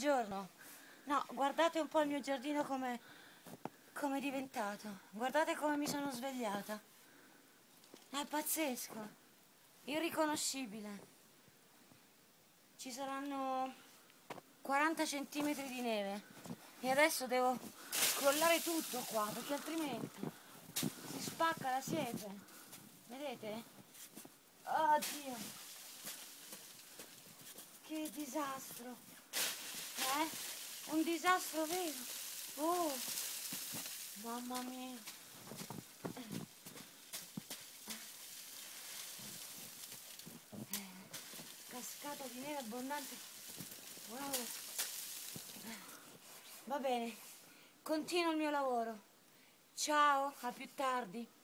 buongiorno. No, guardate un po' il mio giardino come è diventato. Guardate come mi sono svegliata. È pazzesco, irriconoscibile. Ci saranno 40 cm di neve e adesso devo scrollare tutto qua, perché altrimenti si spacca la siepe. Vedete? Oddio, che disastro, eh? Un disastro vero. Oh, mamma mia. Cascata di neve abbondante. Wow. Va bene, continuo il mio lavoro. Ciao, a più tardi.